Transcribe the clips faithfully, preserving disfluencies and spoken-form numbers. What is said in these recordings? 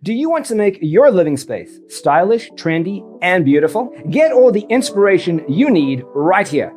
Do you want to make your living space stylish, trendy, and beautiful? Get all the inspiration you need right here.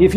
If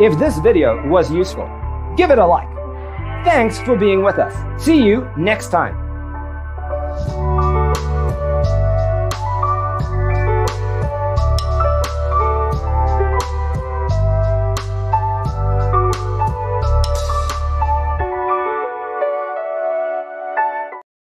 If this video was useful, give it a like. Thanks for being with us. See you next time.